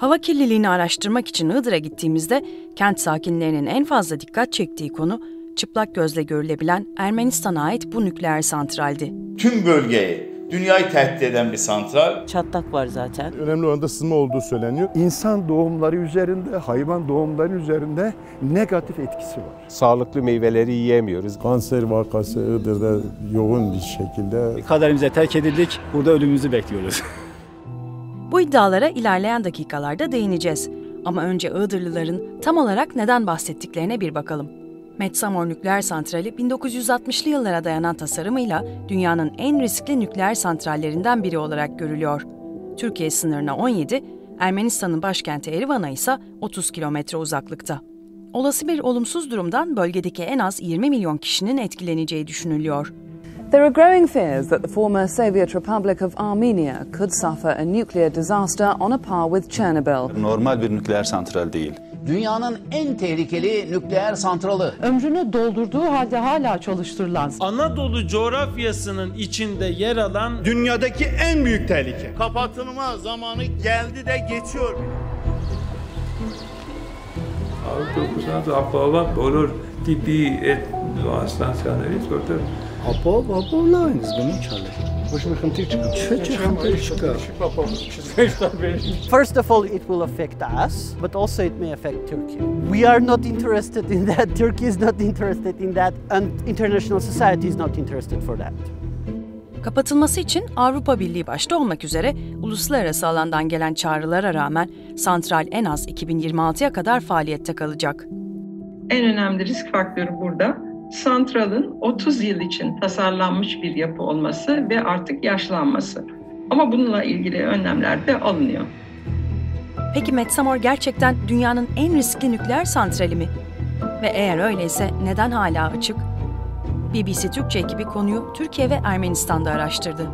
Hava kirliliğini araştırmak için Iğdır'a gittiğimizde kent sakinlerinin en fazla dikkat çektiği konu çıplak gözle görülebilen Ermenistan'a ait bu nükleer santraldi. Tüm bölgeyi, dünyayı tehdit eden bir santral. Çatlak var zaten. Önemli oranda sızma olduğu söyleniyor. İnsan doğumları üzerinde, hayvan doğumları üzerinde negatif etkisi var. Sağlıklı meyveleri yiyemiyoruz. Kanser vakası Iğdır'da yoğun bir şekilde. Kaderimize terk edildik, burada ölümümüzü bekliyoruz. Bu iddialara ilerleyen dakikalarda değineceğiz. Ama önce Iğdırlıların tam olarak neden bahsettiklerine bir bakalım. Metsamor nükleer santrali 1960'lı yıllara dayanan tasarımıyla dünyanın en riskli nükleer santrallerinden biri olarak görülüyor. Türkiye sınırına 17, Ermenistan'ın başkenti Erivan'a ise 30 kilometre uzaklıkta. Olası bir olumsuz durumdan bölgedeki en az 20 milyon kişinin etkileneceği düşünülüyor. There are growing fears that the former Soviet Republic of Armenia could suffer a nuclear disaster on a par with Chernobyl. Normal bir nükleer santral değil. Dünyanın en tehlikeli nükleer santralı. Ömrünü doldurduğu halde hala çalıştırılan. Anadolu coğrafyasının içinde yer alan dünyadaki en büyük tehlike. Kapatılma zamanı geldi de geçiyor. First of all, it will affect us, but also it may affect Turkey. We are not interested in that, Turkey is not interested in that, and international society is not interested for that. Kapatılması için Avrupa Birliği başta olmak üzere uluslararası alandan gelen çağrılara rağmen santral en az 2026'ya kadar faaliyette kalacak. En önemli risk faktörü burada. Santralın 30 yıl için tasarlanmış bir yapı olması ve artık yaşlanması. Ama bununla ilgili önlemler de alınıyor. Peki Metsamor gerçekten dünyanın en riskli nükleer santrali mi? Ve eğer öyleyse neden hala açık? BBC Türkçe ekibi konuyu Türkiye ve Ermenistan'da araştırdı.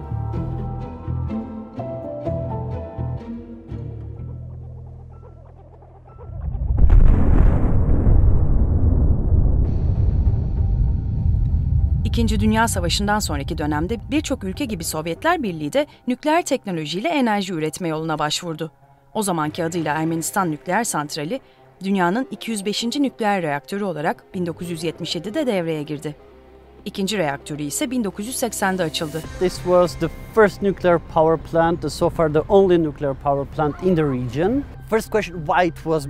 İkinci Dünya Savaşı'ndan sonraki dönemde birçok ülke gibi Sovyetler Birliği de nükleer teknolojiyle enerji üretme yoluna başvurdu. O zamanki adıyla Ermenistan Nükleer Santrali, dünyanın 205. nükleer reaktörü olarak 1977'de devreye girdi. İkinci reaktörü ise 1980'de açıldı. This was the first nuclear power plant, so far the only nuclear power plant in the region. First question, why it was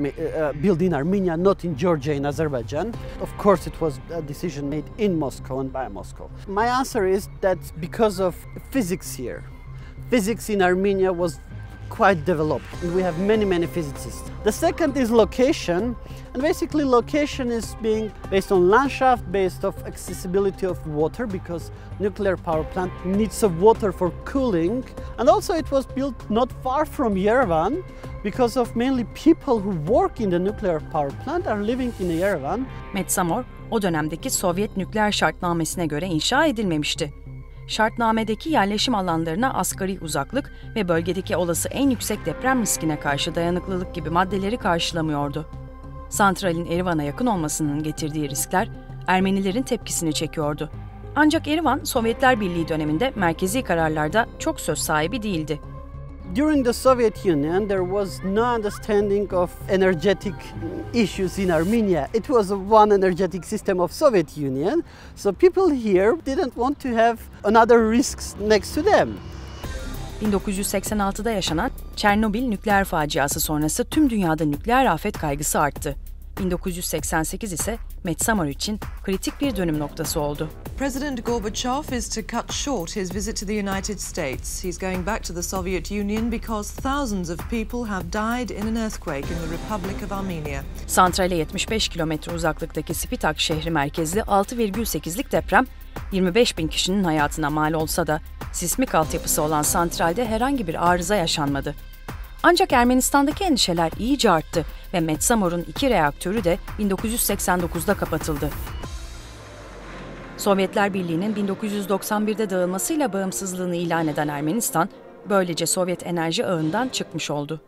built in Armenia, not in Georgia, in Azerbaijan? Of course, it was a decision made in Moscow and by Moscow. My answer is that because of physics here. Physics in Armenia was quite developed, and we have many physicists. The second is location, and basically location is being based on landscape, based on accessibility of water, because nuclear power plant needs of water for cooling, and also it was built not far from Yerevan, because of mainly people who work in the nuclear power plant are living in Yerevan. Metsamor, o dönemdeki Sovyet nükleer şartnamesine göre inşa edilmemişti. Şartnamedeki yerleşim alanlarına asgari uzaklık ve bölgedeki olası en yüksek deprem riskine karşı dayanıklılık gibi maddeleri karşılamıyordu. Santralin Erivan'a yakın olmasının getirdiği riskler Ermenilerin tepkisini çekiyordu. Ancak Erivan, Sovyetler Birliği döneminde merkezi kararlarda çok söz sahibi değildi. During the Soviet Union, there was no understanding of energetic issues in Armenia. It was one energetic system of Soviet Union, so people here didn't want to have another risks next to them. 1986'da yaşanan Chernobyl nükleer faciası sonrası tüm dünyada nükleer afet kaygısı arttı. 1988 ise Metsamor için kritik bir dönüm noktası oldu. President Gorbachev is to cut short his visit to the United States. He's going back to the Soviet Union because thousands of people have died in an earthquake in the Republic of Armenia. Santrale 75 kilometre uzaklıktaki Spitak şehri merkezli 6,8'lik deprem 25 bin kişinin hayatına mal olsa da sismik altyapısı olan santralde herhangi bir arıza yaşanmadı. Ancak Ermenistan'daki endişeler iyice arttı ve Metsamor'un 2 reaktörü de 1989'da kapatıldı. Sovyetler Birliği'nin 1991'de dağılmasıyla bağımsızlığını ilan eden Ermenistan, böylece Sovyet enerji ağından çıkmış oldu.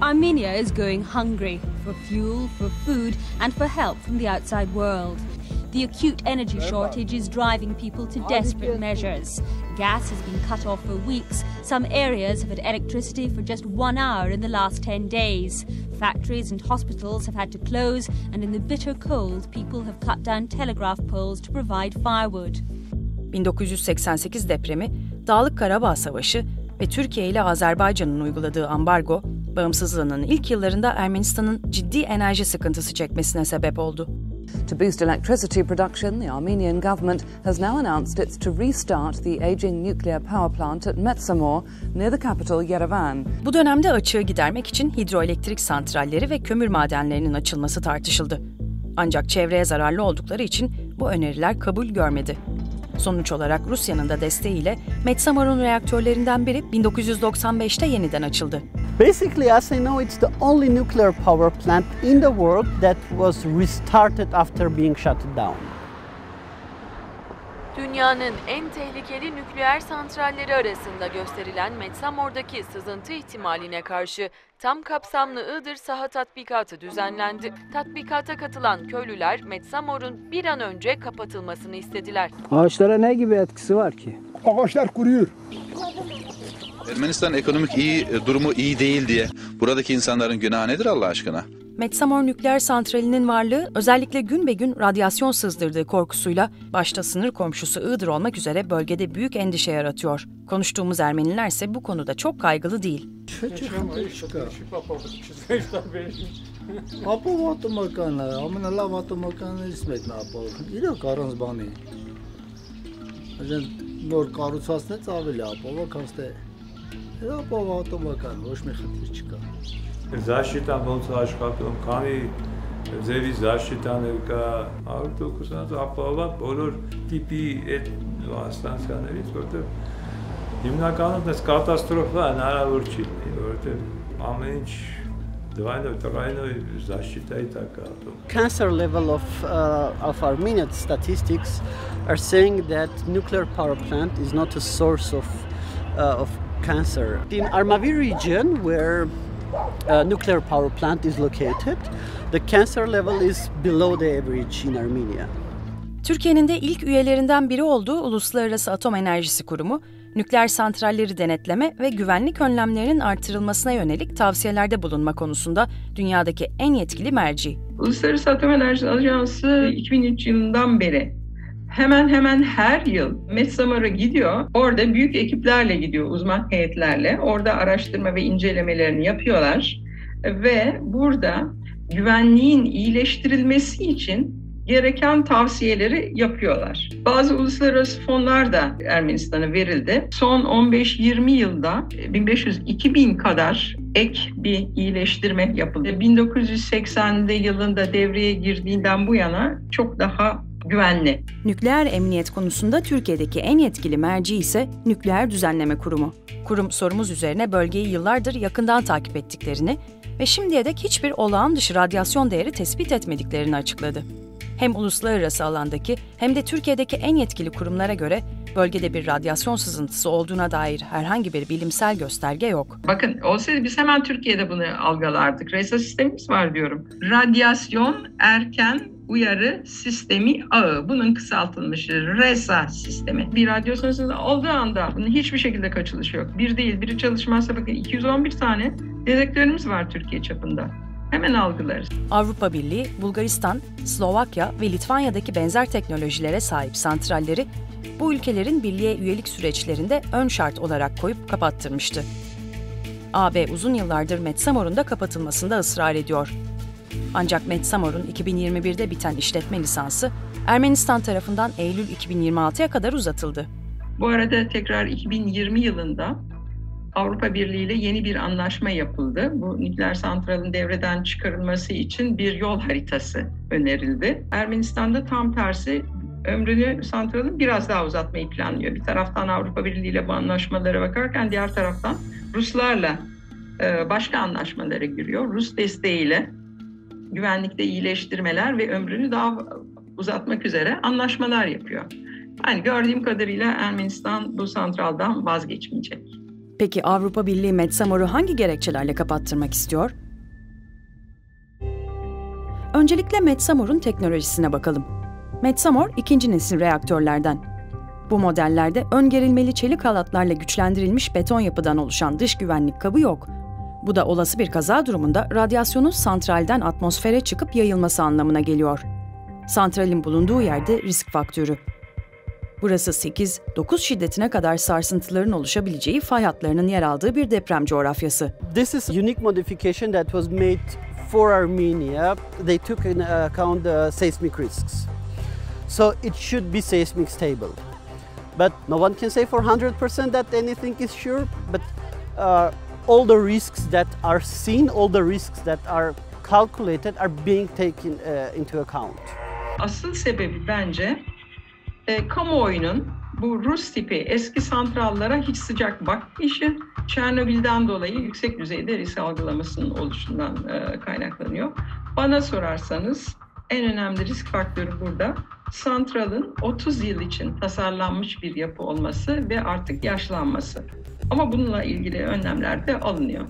Armenia is going hungry for fuel, for food and for help from the outside world. The acute energy shortage is driving people to desperate measures. gas has been cut off for weeks. Some areas have had electricity for just 1 hour in the last 10 days. Factories and hospitals have had to close, and in the bitter cold, people have cut down telegraph poles to provide firewood. 1988 depremi, Dağlık Karabağ Savaşı ve Türkiye ile Azerbaycan'ın uyguladığı ambargo, bağımsızlığının ilk yıllarında Ermenistan'ın ciddi enerji sıkıntısı çekmesine sebep oldu. To boost electricity production, the Armenian government has now announced it's to restart the aging nuclear power plant at Metsamor, near the capital Yerevan. Bu dönemde açığı gidermek için hidroelektrik santralleri ve kömür madenlerinin açılması tartışıldı. Ancak çevreye zararlı oldukları için bu öneriler kabul görmedi. Sonuç olarak Rusya'nın da desteğiyle Metsamor'un reaktörlerinden biri 1995'te yeniden açıldı. Basically, as I know, it's the only nuclear power plant in the world that was restarted after being shut down. Dünyanın en tehlikeli nükleer santralleri arasında gösterilen Metsamor'daki sızıntı ihtimaline karşı tam kapsamlı Iğdır saha tatbikatı düzenlendi. Tatbikata katılan köylüler Metsamor'un bir an önce kapatılmasını istediler. Ağaçlara ne gibi etkisi var ki? Ağaçlar kuruyor. Ermenistan ekonomik durumu iyi değil diye buradaki insanların günahı nedir Allah aşkına? Metsamor nükleer santralinin varlığı özellikle gün be gün radyasyon sızdırdığı korkusuyla başta sınır komşusu Iğdır olmak üzere bölgede büyük endişe yaratıyor. Konuştuğumuz Ermeniler ise bu konuda çok kaygılı değil. Zaštita bolsaşkatım kani zevi zaštita neka artık kusanız apalap olur tipi et vasıtan skaneriz orada. Yine kanat nes katastrofa nara vurçil orada. Amenç devayno terayno zaštita itakato. Cancer level of Armenian statistics are saying that nuclear power plant is not a source of cancer. In Armavir region where nuclear power plant is located. The cancer level is below the average in Armenia. Türkiye'nin de ilk üyelerinden biri olduğu Uluslararası Atom Enerjisi Kurumu, nükleer santralleri denetleme ve güvenlik önlemlerinin artırılmasına yönelik tavsiyelerde bulunma konusunda dünyadaki en yetkili merci. Uluslararası Atom Enerjisi Ajansı 2003 yılından beri hemen her yıl Metsamor'a gidiyor. Orada büyük ekiplerle gidiyor, uzman heyetlerle. Orada araştırma ve incelemelerini yapıyorlar. Ve burada güvenliğin iyileştirilmesi için gereken tavsiyeleri yapıyorlar. Bazı uluslararası fonlar da Ermenistan'a verildi. Son 15-20 yılda 1500-2000 kadar ek bir iyileştirme yapıldı. 1980'li yılında devreye girdiğinden bu yana çok daha güvenli. Nükleer emniyet konusunda Türkiye'deki en yetkili merci ise Nükleer Düzenleme Kurumu. Kurum sorumuz üzerine bölgeyi yıllardır yakından takip ettiklerini ve şimdiye dek hiçbir olağan dışı radyasyon değeri tespit etmediklerini açıkladı. Hem uluslararası alandaki hem de Türkiye'deki en yetkili kurumlara göre bölgede bir radyasyon sızıntısı olduğuna dair herhangi bir bilimsel gösterge yok. Bakın olsaydı biz hemen Türkiye'de bunu algılardık. RESA sistemimiz var diyorum. Radyasyon erken uyarı sistemi ağı. Bunun kısaltılmışı RESA sistemi. Bir radyasyon sızıntısı olduğu anda bunun hiçbir şekilde kaçılışı yok. Bir değil, biri çalışmazsa bakın 211 tane dedektörümüz var Türkiye çapında. Hemen algılarız. Avrupa Birliği, Bulgaristan, Slovakya ve Litvanya'daki benzer teknolojilere sahip santralleri bu ülkelerin birliğe üyelik süreçlerinde ön şart olarak koyup kapattırmıştı. AB uzun yıllardır Metsamor'un da kapatılmasında ısrar ediyor. Ancak Metsamor'un 2021'de biten işletme lisansı Ermenistan tarafından Eylül 2026'ya kadar uzatıldı. Bu arada tekrar 2020 yılında Avrupa Birliği ile yeni bir anlaşma yapıldı. Bu nükleer santralin devreden çıkarılması için bir yol haritası önerildi. Ermenistan'da tam tersi ömrünü santralin biraz daha uzatmayı planlıyor. Bir taraftan Avrupa Birliği ile bu anlaşmalara bakarken diğer taraftan Ruslarla başka anlaşmalara giriyor. Rus desteğiyle güvenlikte iyileştirmeler ve ömrünü daha uzatmak üzere anlaşmalar yapıyor. Yani gördüğüm kadarıyla Ermenistan bu santraldan vazgeçmeyecek. Peki Avrupa Birliği Metsamor'u hangi gerekçelerle kapattırmak istiyor? Öncelikle Metsamor'un teknolojisine bakalım. Metsamor ikinci nesil reaktörlerden. Bu modellerde öngerilmeli çelik halatlarla güçlendirilmiş beton yapıdan oluşan dış güvenlik kabı yok. Bu da olası bir kaza durumunda radyasyonun santralden atmosfere çıkıp yayılması anlamına geliyor. Santralin bulunduğu yerde risk faktörü. Burası 8-9 şiddetine kadar sarsıntıların oluşabileceği fay hatlarının yer aldığı bir deprem coğrafyası. This is unique modification that was made for Armenia. They took into account the seismic risks. So it should be seismic stable. But no one can say for 100% that anything is sure, but all the risks that are seen, all the risks that are calculated are being taken into account. Asıl sebebi bence kamuoyunun bu Rus tipi eski santrallara hiç sıcak bakmayışı, Çernobil'den dolayı yüksek düzeyde risk algılamasının oluşundan kaynaklanıyor. Bana sorarsanız en önemli risk faktörü burada santralın 30 yıl için tasarlanmış bir yapı olması ve artık yaşlanması. Ama bununla ilgili önlemler de alınıyor.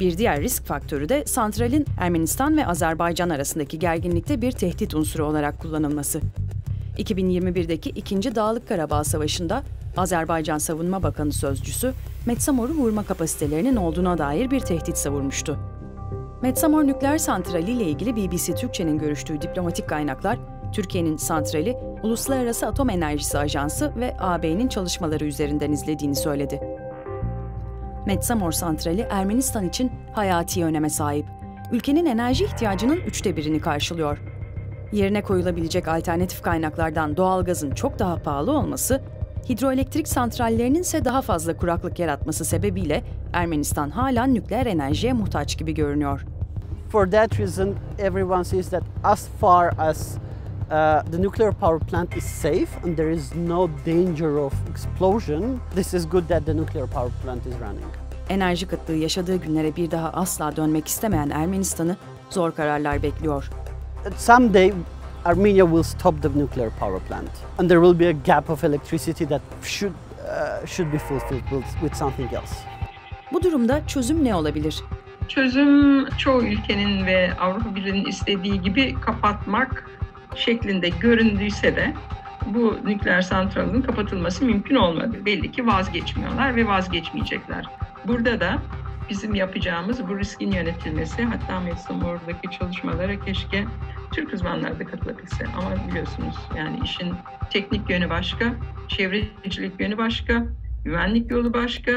Bir diğer risk faktörü de santralin Ermenistan ve Azerbaycan arasındaki gerginlikte bir tehdit unsuru olarak kullanılması. 2021'deki 2. Dağlık Karabağ Savaşı'nda Azerbaycan Savunma Bakanı Sözcüsü Metsamor'u vurma kapasitelerinin olduğuna dair bir tehdit savurmuştu. Metsamor nükleer santrali ile ilgili BBC Türkçe'nin görüştüğü diplomatik kaynaklar, Türkiye'nin santrali, Uluslararası Atom Enerjisi Ajansı ve AB'nin çalışmaları üzerinden izlediğini söyledi. Metsamor santrali Ermenistan için hayati öneme sahip. Ülkenin enerji ihtiyacının 1/3'ünü karşılıyor. Yerine koyulabilecek alternatif kaynaklardan doğalgazın çok daha pahalı olması, hidroelektrik santrallerinin ise daha fazla kuraklık yaratması sebebiyle Ermenistan hala nükleer enerjiye muhtaç gibi görünüyor. For that reason, everyone says that as far as the nuclear power plant is safe and there is no danger of explosion, this is good that the nuclear power plant is running. Enerji kıtlığı yaşadığı günlere bir daha asla dönmek istemeyen Ermenistan'ı zor kararlar bekliyor. Someday Armenia will stop the nuclear power plant and there will be a gap of electricity that should be fulfilled with something else. Bu durumda çözüm ne olabilir? Çözüm çoğu ülkenin ve Avrupa Birliği'nin istediği gibi kapatmak şeklinde göründüyse de bu nükleer santralin kapatılması mümkün olmadı. Belli ki vazgeçmiyorlar ve vazgeçmeyecekler. Burada da bizim yapacağımız bu riskin yönetilmesi, hatta Metsamor'daki çalışmalara keşke Türk uzmanlar da katılabilse. Ama biliyorsunuz yani işin teknik yönü başka, çevrecilik yönü başka, güvenlik yolu başka,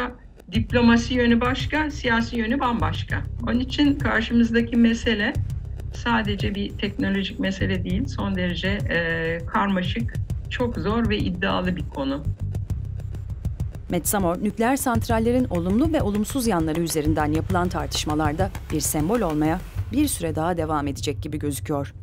diplomasi yönü başka, siyasi yönü bambaşka. Onun için karşımızdaki mesele sadece bir teknolojik mesele değil, son derece karmaşık, çok zor ve iddialı bir konu. Metsamor, nükleer santrallerin olumlu ve olumsuz yanları üzerinden yapılan tartışmalarda bir sembol olmaya bir süre daha devam edecek gibi gözüküyor.